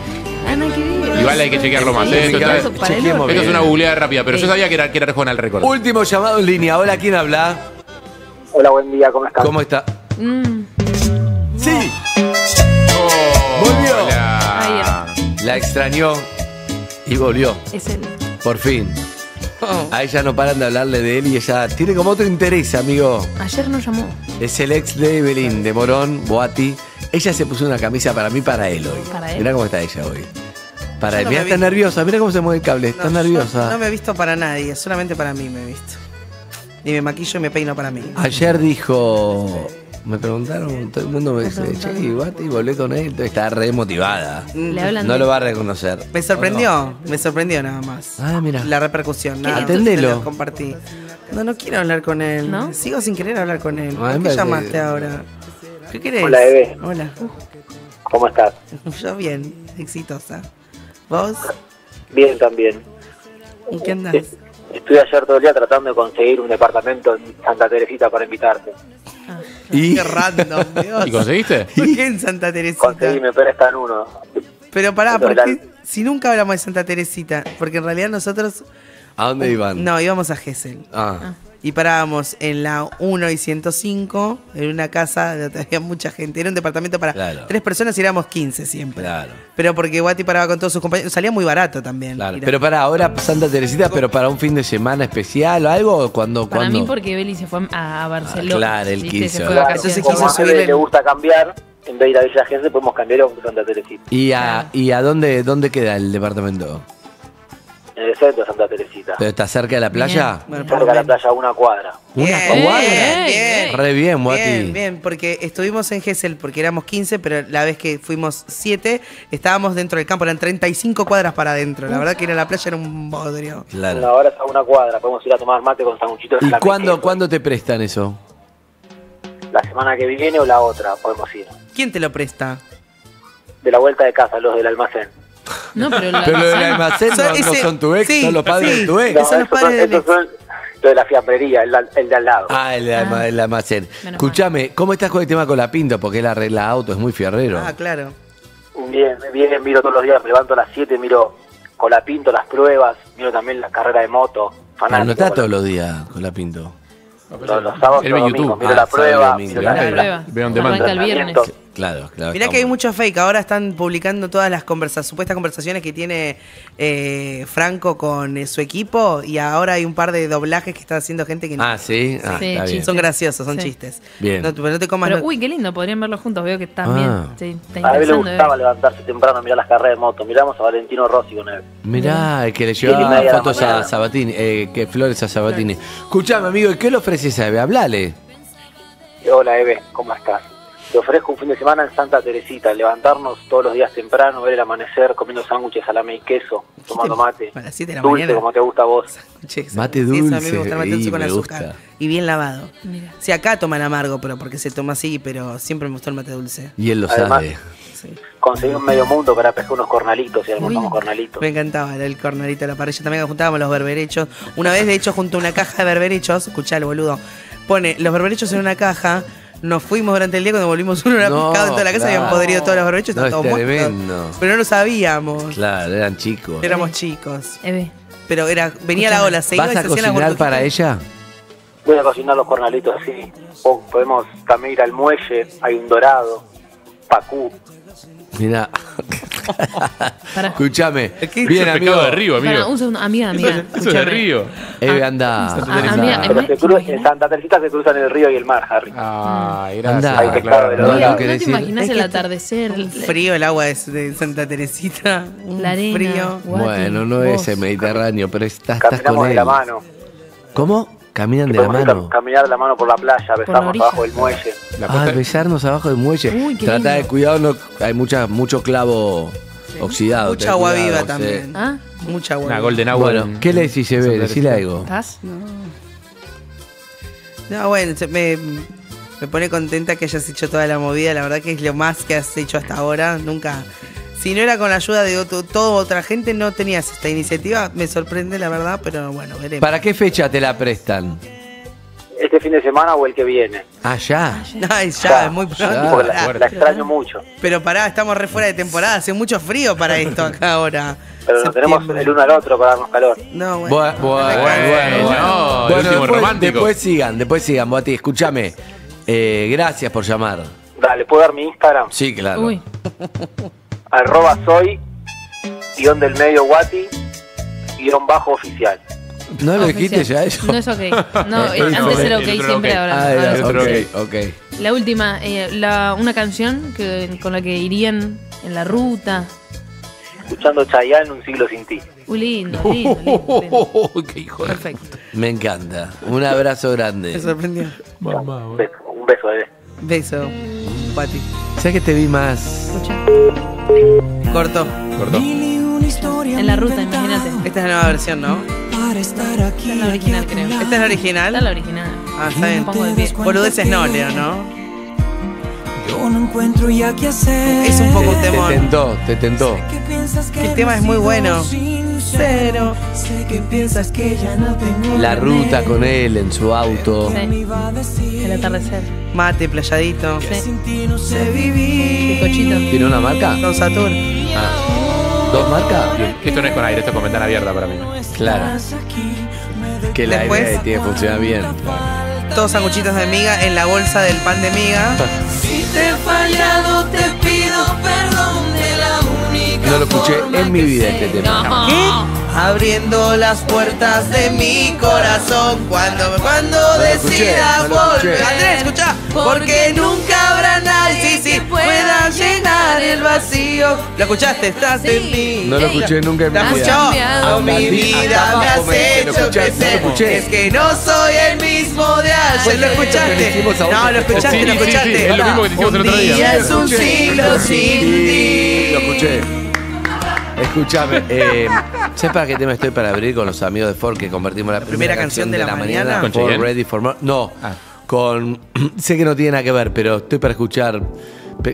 Igual hay que chequearlo más. Esto es una googleada rápida, pero yo sabía que era Arjona el récord. Último llamado en línea. Hola, ¿quién habla? Hola, buen día, ¿cómo estás? ¿Cómo está? ¡Sí! ¡Volvió! La extrañó. Y volvió. Es él. Por fin. A ella no paran de hablarle de él y ella tiene como otro interés, amigo. Ayer nos llamó. Es el ex de Evelyn, de Morón, Bauti. Ella se puso una camisa para mí, para él hoy. Para él. Mirá cómo está ella hoy. Para no, mira, está nerviosa, mira cómo se mueve el cable, está nerviosa. No me he visto para nadie, solamente para mí me he visto. Y me maquillo y me peino para mí. Ayer dijo... Me preguntaron, todo el mundo me dice, che, y Bauti, volvé con él. Está re motivada. No lo va a reconocer. Me sorprendió, no. Me sorprendió nada más. Ah, mira. La repercusión, nada. Atendelo. Compartí. No, no quiero hablar con él. ¿No? Sigo sin querer hablar con él. ¿Por qué llamaste ahora? ¿Qué querés? Hola, bebé. Hola. ¿Cómo estás? Yo bien, exitosa. ¿Vos? Bien también. ¿En qué andás? Estuve ayer todo el día tratando de conseguir un departamento en Santa Teresita para invitarte. Ah, ¿y? Qué random, Dios. ¿Y conseguiste? ¿Por qué en Santa Teresita? Conseguime, pero está en uno. Pero pará, ¿por qué? Si nunca hablamos de Santa Teresita, porque en realidad nosotros... ¿A dónde iban? No, íbamos a Gesell. Ah. Y parábamos en la 1 y 105, en una casa donde había mucha gente. Era un departamento para tres personas y éramos 15 siempre. Claro. Pero porque Bauti paraba con todos sus compañeros. Salía muy barato también. Claro. Pero para ahora Santa Teresita, pero para un fin de semana especial o algo. Para mí porque Beli se fue a Barcelona. Ah, claro, él quiso. Entonces quiso subirle. Le gusta cambiar. En vez de ir a Villa Gesell podemos cambiar a Santa Teresita. ¿Y a dónde queda el departamento? En el centro de Santa Teresita. ¿Pero está cerca de la playa? Bueno, cerca de la playa, una cuadra. Bien, ¿una cuadra? Bien. Re bien, Bauti. Bien, bien, porque estuvimos en Gesell, porque éramos 15, pero la vez que fuimos 7, estábamos dentro del campo, eran 35 cuadras para adentro. La verdad que ir a la playa era un bodrio. Claro. Bueno, ahora está una cuadra, podemos ir a tomar mate con sanguchitos. ¿Y cuándo te prestan eso? La semana que viene o la otra, podemos ir. ¿Quién te lo presta? De la vuelta de casa, los del almacén. No, pero lo del almacén no son tu ex, sí, son los padres de tu ex. No, son los padres de lo de la fiambrería, el de al lado. Ah, el almacén. Escuchame, ¿cómo estás con el tema Colapinto? Porque él arregla auto, es muy fierrero. Ah, claro. Bien, miro todos los días, me levanto a las 7, miro Colapinto, las pruebas, miro también la carrera de moto. Fanático, no está todos los días Colapinto. No, los sábados y domingos, miro la prueba, miro la prueba. Arranca el viernes. Claro, mirá que hay mucho fake. Ahora están publicando todas las supuestas conversaciones que tiene Franco con su equipo. Y ahora hay un par de doblajes que está haciendo gente que no. Ah, sí, está bien. Son graciosos, son chistes. Bien. No, pero no te comas. Pero, uy, qué lindo, podrían verlo juntos. Veo que están bien. Sí, está a él le gustaba levantarse temprano a mirar las carreras de moto. Miramos a Valentino Rossi con él. Mirá, el que le llevaba fotos a Sabatini, que Flores a Sabatini. Escuchame, amigo, ¿qué le ofreces a Eve? Hablale. Hola, Eve, ¿cómo estás? Te ofrezco un fin de semana en Santa Teresita, levantarnos todos los días temprano, ver el amanecer, comiendo sándwiches, salame y queso, tomando mate. Para las 7 de la mañana. Dulce, como te gusta a vos. Mate dulce. Sí, eso, a mí me gusta el mate dulce con azúcar. Y bien lavado. Mira. Sí, acá toman amargo, pero porque se toma así, pero siempre me gustó el mate dulce. Y él lo sabe. Sí. Conseguí un medio mundo para pescar unos cornalitos y almorzamos cornalitos. Me encantaba el cornalito de la parrilla. También juntábamos los berberechos. Una vez, de hecho, junto a una caja de berberechos, escuchá el boludo, pone los berberechos en una caja. Nos fuimos durante el día cuando volvimos uno, era picado en toda la casa, habían podrido todos los barbechos, estaba todo muerto. Pero no lo sabíamos. Claro, eran chicos. Éramos chicos. Pero venía la ola, se iba y se hacía la burbuja. ¿Vas a cocinar para ella? Voy a cocinar los cornalitos así. O podemos también ir al muelle, hay un dorado, pacú. Mirá. Escuchame. Bien, amigo. De río, amigo. Para, un segundo. Amiga. Eso es de río. Anda. En Santa Teresita se cruzan el río y el mar, Harry. Ah, gracias. Anda, claro. ¿No te imaginas el atardecer? Frío, el agua de Santa Teresita. La arena. Frío. Bueno, no es el Mediterráneo, pero estás con él. Caminamos de la mano. ¿Cómo? Caminan de la mano. Caminar de la mano por la playa, besarnos abajo del muelle. Besarnos abajo del muelle. Tratá de cuidarnos, hay mucho clavo oxidado. Mucha agua viva también. ¿Ah? Mucha agua viva. Una golden agua. Bueno, ¿qué le decís, Eve? Decíle algo. ¿Estás? No, bueno, me pone contenta que hayas hecho toda la movida. La verdad que es lo más que has hecho hasta ahora. Nunca... Si no era con la ayuda de toda otra gente, no tenías esta iniciativa. Me sorprende, la verdad, pero bueno, veremos. ¿Para qué fecha te la prestan? ¿Este fin de semana o el que viene? Ah, ya. Ay, ya, es muy pronto. La extraño mucho. Pero pará, estamos re fuera de temporada. Hace mucho frío para esto acá ahora. Pero nos tenemos el uno al otro para darnos calor. No, bueno. Después sigan, Bauti. Escúchame. Gracias por llamar. Dale, ¿puedo dar mi Instagram? Sí, claro. Uy. @soy_Bauti_oficial. ¿No lo dijiste ya eso? No es ok. No, antes era ok, siempre ahora. Ah, era ok. La última, una canción con la que irían en la ruta. escuchando Chayanne, Un siglo sin ti. Lindo. Qué hijo. Perfecto. Me encanta. Un abrazo grande. Me sorprendió. Mamá, un beso, bebé. Beso, Pati. ¿Sabes que te vi más? Escucha. Corto. Corto. En la ruta, imagínate. Esta es la nueva versión, ¿no? Esta es la original, creo. ¿Esta es la original? Esta es la original. Ah, está bien. Me pongo de pie. Boludeces no, Leo, ¿no? Yo no encuentro ya qué hacer. Es un poco un temor. Te tentó, te tentó. El tema es muy bueno. Cero. Sé que piensas que ya no tengo. La ruta con él en su auto. Sí. El atardecer. Mate, playadito. Sí. Bizcochito. ¿Tiene una marca? Don Satur. Ah. ¿Dos marcas? Esto no es con aire, esto es con ventana abierta para mí. Claro. Que el aire tiene que funcionar bien. Claro. Todos sanguchitos de miga en la bolsa del pan de miga. Si te he fallado, te pido perdón de la única. No lo escuché en mi vida este tema. No. ¿Qué? Abriendo las puertas de mi corazón cuando no decidas volver. Andrés, escucha. Porque nunca habrá nadie que pueda llenar el vacío. ¿Lo escuchaste? Estás en mí. No lo escuché nunca en mi vida. A mi vida me has hecho crecer. Es que no soy el mismo de ayer. ¿Lo escuchaste? No, lo escuchaste, lo escuchaste. Es lo mismo que te hicimos el otro día. Es un siglo sin ti. Lo escuché. Escúchame, ¿sabes para qué tema estoy para abrir con los amigos de Ford que convertimos la primera canción de la mañana? ¿Con Ford Ready for More? No, con... Sé que no tiene nada que ver, pero estoy para escuchar.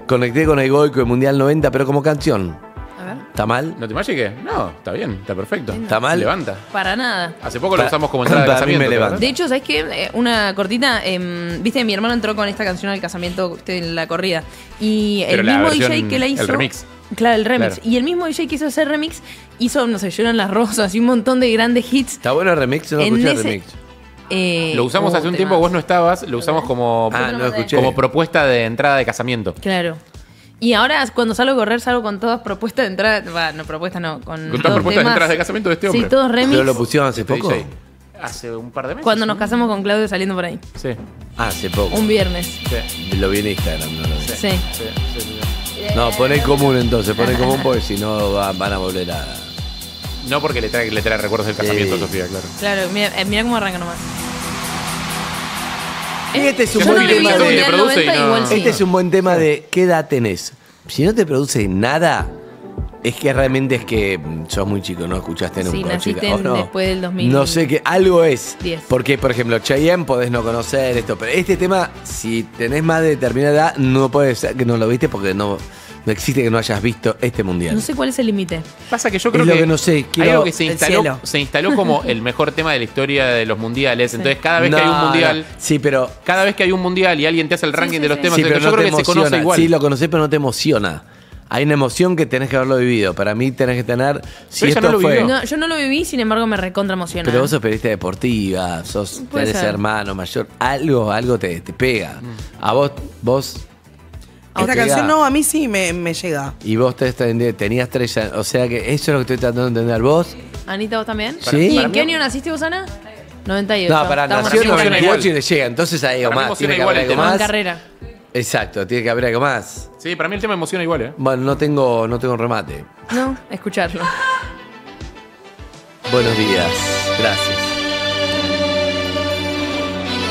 Conecté con el Goyco en Mundial 90, pero como canción. A ver. ¿Está mal? ¿No te imaginé? No, está bien, está perfecto. ¿Está mal? Levanta. Para nada. Hace poco lo usamos como entrada de casamiento. De hecho, ¿sabes qué? Una cortita. Viste, mi hermano entró con esta canción al casamiento en la corrida. Y el mismo DJ que la hizo... El remix. Claro, el remix. Claro. Y el mismo DJ que hizo ese remix hizo, no sé, Lloran las Rosas y un montón de grandes hits. Está bueno el remix, no escuché el remix. Lo usamos hace un tiempo, vos no estabas, lo usamos como, como propuesta de entrada de casamiento. Claro. Y ahora cuando salgo a correr salgo con todas propuestas de entrada, no propuestas, no, con todas propuestas de entrada de casamiento de este hombre. Sí, todos remix. Pero lo pusieron hace poco. DJ. Hace un par de meses. Cuando nos casamos con Claudio saliendo por ahí. Sí. Hace poco. Un viernes. Sí. Lo vi en Instagram, no lo sé. Sí. Sí, sí, sí. No, pon el común entonces, pon el común porque si no van a volver a... No, porque le trae recuerdos del casamiento a Sofía, claro. Claro, mira cómo arranca nomás. Este es un buen tema de... Este es un buen tema de qué edad tenés. Si no te produce nada, es que realmente es que sos muy chico, no escuchaste nunca. Sí, naciste después del 2000. No sé qué, algo es. Porque, por ejemplo, Chayanne podés no conocer esto, pero este tema, si tenés más de determinada edad, no puede ser que no lo viste porque no... No existe que no hayas visto este mundial. No sé cuál es el límite. Pasa que yo creo que no sé. Hay algo que se instaló como el mejor tema de la historia de los mundiales. Sí. Entonces cada vez que hay un mundial, sí, pero cada vez que hay un mundial y alguien te hace el ranking de los temas, sí, pero yo creo que se conoce igual. Sí, lo conocés, pero no te emociona. Hay una emoción que tenés que haberlo vivido. Para mí tenés que tener... Si esto no fue... No, yo no lo viví, sin embargo me recontra emocioné. Pero vos sos periodista deportiva, sos tenés hermano mayor, algo te pega. A vos esta canción no, a mí sí me llega. Y vos tenías 3 años. O sea que eso es lo que estoy tratando de entender. ¿Vos? Anita, ¿vos también? ¿Sí? ¿Y en qué año naciste vos, Ana? 98. No, para nació en 98 y le llega. Entonces hay algo más. Tiene que haber algo más. Exacto, tiene que haber algo más. Sí, para mí el tema emociona igual, ¿eh? Bueno, no tengo remate. No, escucharlo. Buenos días. Gracias.